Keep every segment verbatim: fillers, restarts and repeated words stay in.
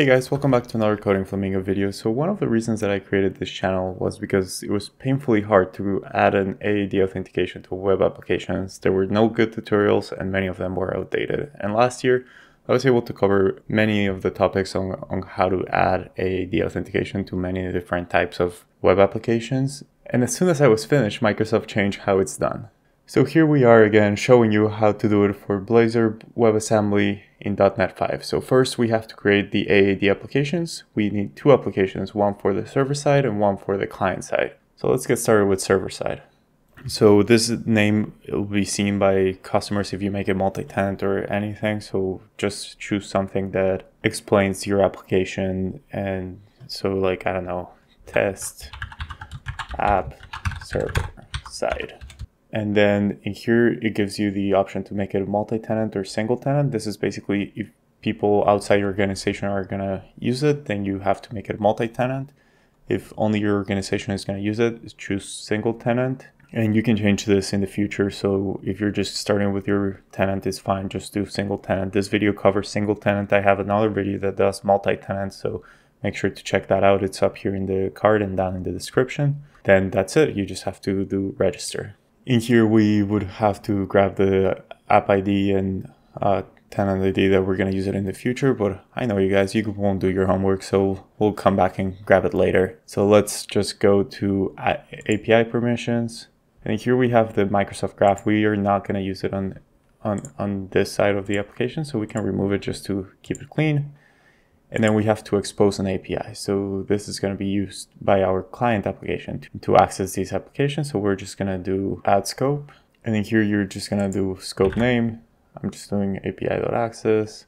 Hey guys, welcome back to another Coding Flamingo video. So one of the reasons that I created this channel was because it was painfully hard to add an A A D authentication to web applications. There were no good tutorials and many of them were outdated. And last year, I was able to cover many of the topics on, on how to add A A D authentication to many different types of web applications. And as soon as I was finished, Microsoft changed how it's done. So here we are again, showing you how to do it for Blazor WebAssembly in dot NET five. So first we have to create the A A D applications. We need two applications, one for the server side and one for the client side. So let's get started with server side. So this name will be seen by customers if you make it multi-tenant or anything. So just choose something that explains your application. And so like, I don't know, test app server side. And then in here, it gives you the option to make it multi-tenant or single-tenant. This is basically if people outside your organization are going to use it, then you have to make it multi-tenant. If only your organization is going to use it, choose single-tenant. And you can change this in the future. So if you're just starting with your tenant, it's fine. Just do single-tenant. This video covers single-tenant. I have another video that does multi-tenant. So make sure to check that out. It's up here in the card and down in the description. Then that's it. You just have to do register. In here, we would have to grab the app I D and uh, tenant I D that we're going to use it in the future. But I know you guys, you won't do your homework, so we'll come back and grab it later. So let's just go to A P I permissions. And here we have the Microsoft Graph. We are not going to use it on, on, on this side of the application, so we can remove it just to keep it clean. And then we have to expose an A P I. So this is going to be used by our client application to, to access these applications. So we're just going to do add scope. And in here, you're just going to do scope name. I'm just doing A P I dot access.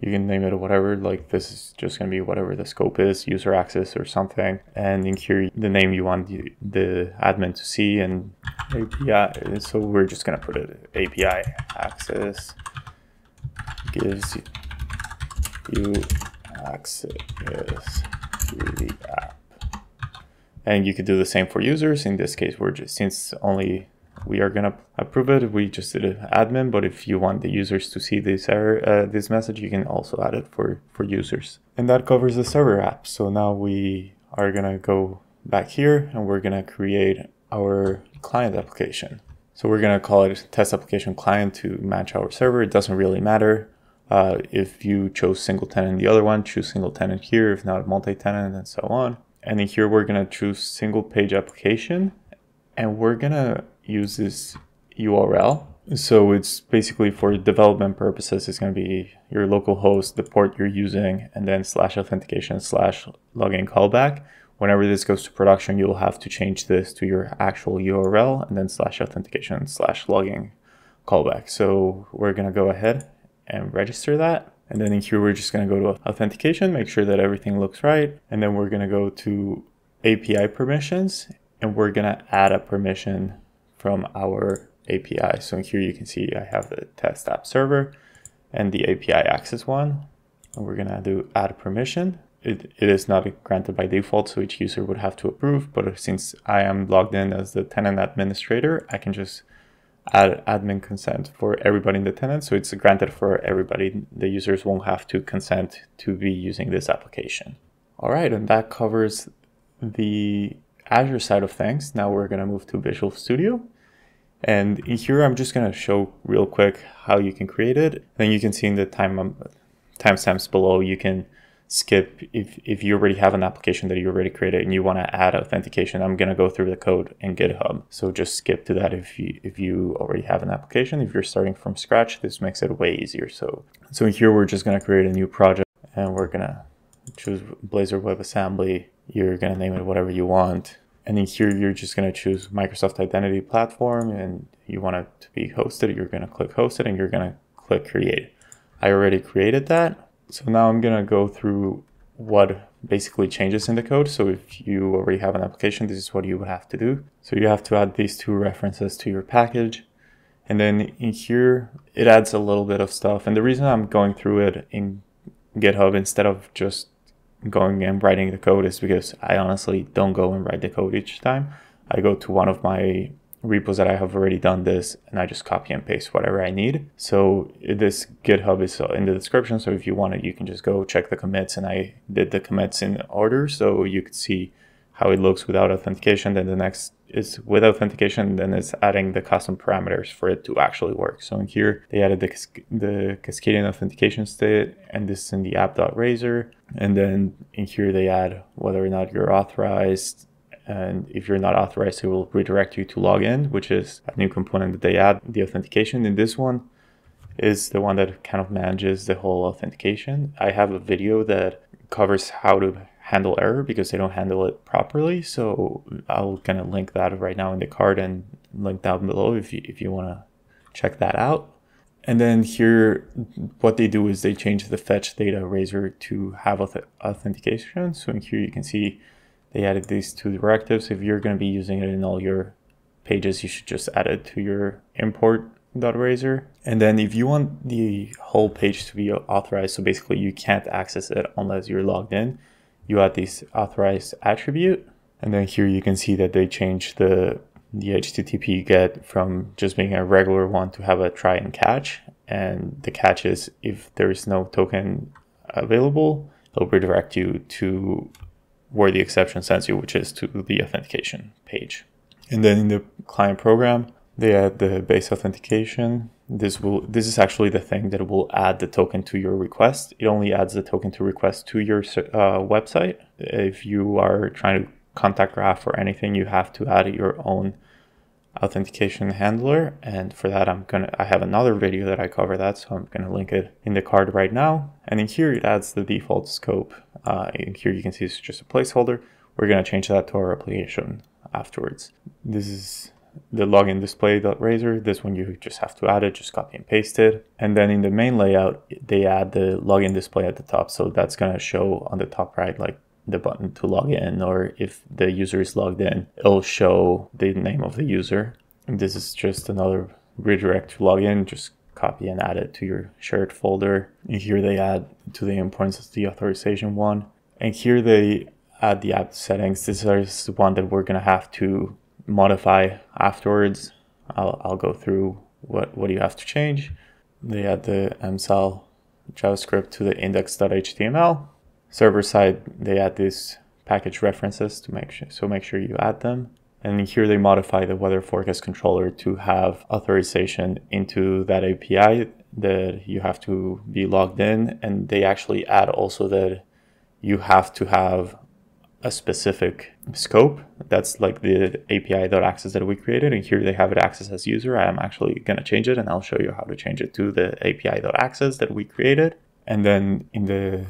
You can name it whatever, like this is just going to be whatever the scope is, user access or something. And in here, the name you want the, the admin to see and A P I. So we're just going to put it A P I access gives you access to the app. And you could do the same for users. In this case, we're just, since only we are gonna approve it, we just did an admin, but if you want the users to see this error, uh, this message, you can also add it for, for users. And that covers the server app. So now we are gonna go back here and we're gonna create our client application. So we're gonna call it test application client to match our server. It doesn't really matter. Uh, if you chose single tenant, the other one, choose single tenant here, if not multi-tenant and so on. And in here, we're going to choose single page application and we're going to use this U R L. So it's basically for development purposes, it's going to be your local host, the port you're using, and then slash authentication slash login callback. Whenever this goes to production, you'll have to change this to your actual U R L and then slash authentication slash login callback. So we're going to go ahead and register that. And then in here, we're just gonna go to authentication, make sure that everything looks right. And then we're gonna go to A P I permissions and we're gonna add a permission from our A P I. So in here you can see I have the test app server and the A P I access one. And we're gonna do add permission. It, it is not granted by default, so each user would have to approve, but since I am logged in as the tenant administrator, I can just add admin consent for everybody in the tenant. So it's granted for everybody. The users won't have to consent to be using this application. All right, and that covers the Azure side of things. Now we're gonna move to Visual Studio. And in here, I'm just gonna show real quick how you can create it. Then you can see in the time timestamps below, you can skip if, if you already have an application that you already created and you want to add authentication. I'm going to go through the code in GitHub. So just skip to that if you if you already have an application. If you're starting from scratch, this makes it way easier. So, so here we're just going to create a new project and we're going to choose Blazor WebAssembly. You're going to name it whatever you want. And in here, you're just going to choose Microsoft Identity Platform and you want it to be hosted. You're going to click hosted and you're going to click create. I already created that. So now I'm going to go through what basically changes in the code. So if you already have an application, this is what you would have to do. So you have to add these two references to your package. And then in here, it adds a little bit of stuff. And the reason I'm going through it in GitHub instead of just going and writing the code is because I honestly don't go and write the code each time. I go to one of my repos that I have already done this, and I just copy and paste whatever I need. So this GitHub is in the description. So if you want it, you can just go check the commits, and I did the commits in order. So you could see how it looks without authentication. Then the next is with authentication, then it's adding the custom parameters for it to actually work. So in here, they added the, cas the cascading authentication state, and this is in the app.razor. And then in here, they add whether or not you're authorized. And if you're not authorized, it will redirect you to login, which is a new component that they add. The authentication in this one is the one that kind of manages the whole authentication. I have a video that covers how to handle error because they don't handle it properly. So I'll kind of link that right now in the card and link down below if you, if you want to check that out. And then here, what they do is they change the fetch data razor to have auth authentication. So in here, you can see they added these two directives. If you're going to be using it in all your pages, you should just add it to your import.razor. And then if you want the whole page to be authorized, so basically you can't access it unless you're logged in, you add this authorized attribute. And then here you can see that they changed the, the H T T P get from just being a regular one to have a try and catch. And the catch is if there is no token available, it'll redirect you to where the exception sends you, which is to the authentication page. And then in the client program, they add the base authentication. This will this is actually the thing that will add the token to your request. It only adds the token to request to your uh, website. If you are trying to contact Graph or anything, you have to add your own authentication handler. And for that, I'm gonna I have another video that I cover that, so I'm gonna link it in the card right now. And in here, it adds the default scope. Uh, in here, you can see it's just a placeholder. We're gonna change that to our application afterwards. This is the login display.razor. This one you just have to add it, just copy and paste it. And then in the main layout, they add the login display at the top. So that's going to show on the top right, like the button to log in, or if the user is logged in, it'll show the name of the user. And this is just another redirect to login. Just copy and add it to your shared folder. And here they add to the endpoints the authorization one. And here they add the app settings. This is the one that we're going to have to modify afterwards. I'll, I'll go through what, what you have to change. They add the M S A L JavaScript to the index.html. Server side, they add these package references to make sure, so make sure you add them. And here they modify the weather forecast controller to have authorization into that A P I that you have to be logged in. And they actually add also that you have to have a specific scope. That's like the A P I.access that we created, and here they have it access as user. I am actually going to change it, and I'll show you how to change it to the A P I.access that we created. And then in the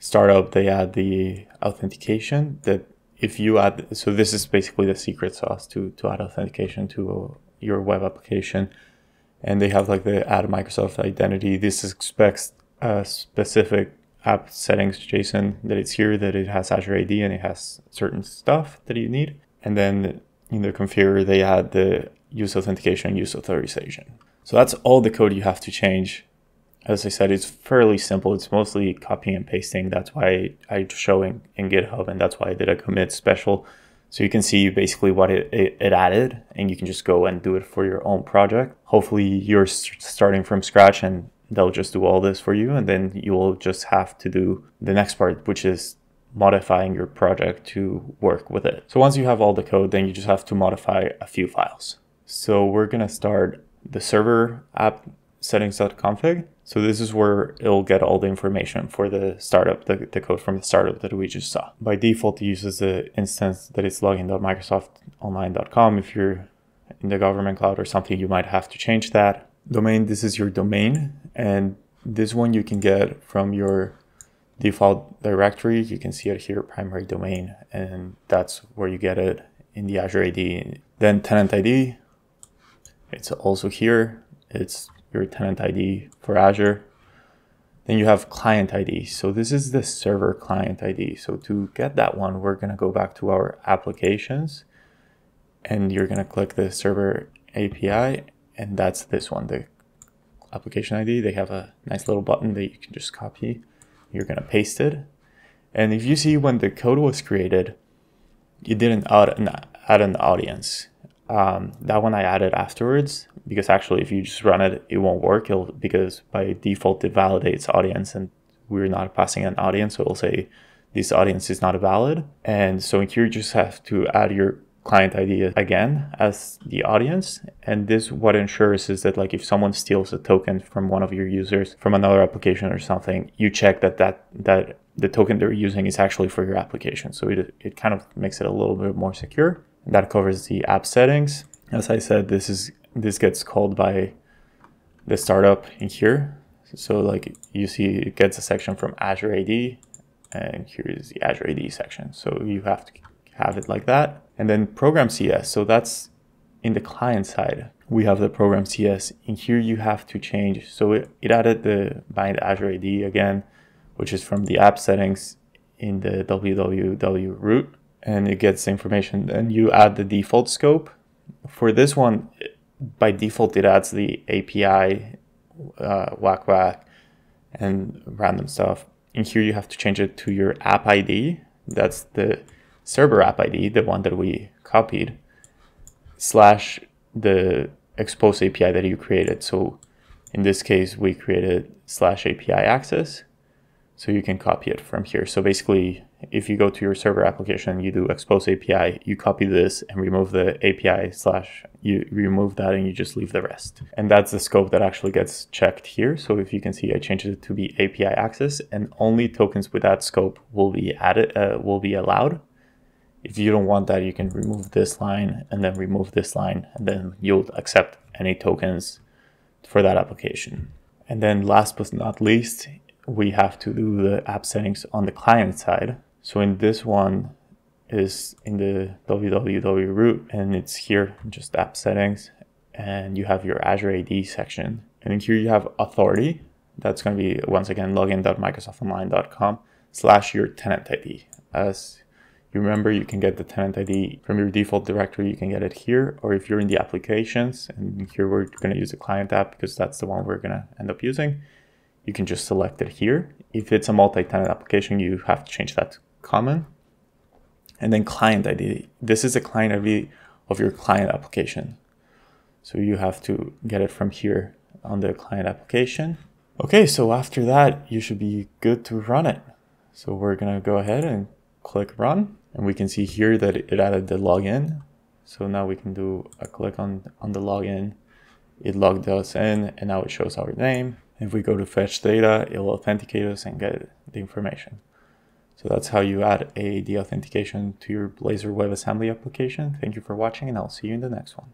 startup, they add the authentication that if you add, so this is basically the secret sauce to, to add authentication to your web application. And they have like the add Microsoft identity. This expects a specific app settings JSON that it's here, that it has Azure A D and it has certain stuff that you need. And then in the configure, they add the use authentication, use authorization. So that's all the code you have to change. As I said, it's fairly simple. It's mostly copying and pasting. That's why I show in, in GitHub, and that's why I did a commit special. So you can see basically what it, it, it added, and you can just go and do it for your own project. Hopefully you're st- starting from scratch and they'll just do all this for you, and then you will just have to do the next part, which is modifying your project to work with it. So once you have all the code, then you just have to modify a few files. So we're gonna start the server app settings.config. So this is where it'll get all the information for the startup, the, the code from the startup that we just saw. By default, it uses the instance that it's login dot microsoft online dot com. If you're in the government cloud or something, you might have to change that. Domain, this is your domain, and this one you can get from your default directory. You can see it here, primary domain, and that's where you get it in the Azure A D. Then tenant I D, it's also here. It's your tenant I D for Azure. Then you have client I D. So this is the server client I D. So to get that one, we're going to go back to our applications, and you're going to click the server A P I. And that's this one, the application I D. They have a nice little button that you can just copy. You're going to paste it. And if you see when the code was created, you didn't add an, add an audience. Um, that one I added afterwards, because actually if you just run it, it won't work, it'll, because by default it validates audience and we're not passing an audience, so it'll say this audience is not valid. And so here you just have to add your client I D again as the audience. And this, what ensures is that like if someone steals a token from one of your users from another application or something, you check that that, that the token they're using is actually for your application. So it, it kind of makes it a little bit more secure. That covers the app settings. As I said, this is this gets called by the startup in here. So like you see, it gets a section from Azure A D, and here is the Azure A D section. So you have to have it like that. And then program C S. So that's in the client side. We have the program C S. In here, you have to change. So it, it added the bind Azure A D again, which is from the app settings in the www root. And it gets information. Then you add the default scope. For this one, by default, it adds the A P I, uh, whack whack, and random stuff. In here, you have to change it to your app I D. That's the server app I D, the one that we copied, slash the expose A P I that you created. So in this case, we created slash A P I access. So you can copy it from here. So basically, if you go to your server application, you do expose A P I, you copy this and remove the A P I slash, you remove that and you just leave the rest. And that's the scope that actually gets checked here. So if you can see, I changed it to be A P I access, and only tokens with that scope will be added, uh, will be allowed. If you don't want that, you can remove this line and then remove this line, and then you'll accept any tokens for that application. And then last but not least, we have to do the app settings on the client side. So in this one is in the www root, and it's here, just app settings, and you have your Azure A D section. And in here you have authority. That's going to be, once again, login dot microsoft online dot com slash your tenant I D. As you remember, you can get the tenant I D from your default directory. You can get it here, or if you're in the applications, and here we're going to use the client app because that's the one we're going to end up using. You can just select it here. If it's a multi-tenant application, you have to change that to common. And then client I D. This is a client I D of your client application. So you have to get it from here on the client application. Okay, so after that, you should be good to run it. So we're gonna go ahead and click run. And we can see here that it added the login. So now we can do a click on, on the login. It logged us in, and now it shows our name. If we go to fetch data, it will authenticate us and get the information. So that's how you add A A D authentication to your Blazor WebAssembly application. Thank you for watching, and I'll see you in the next one.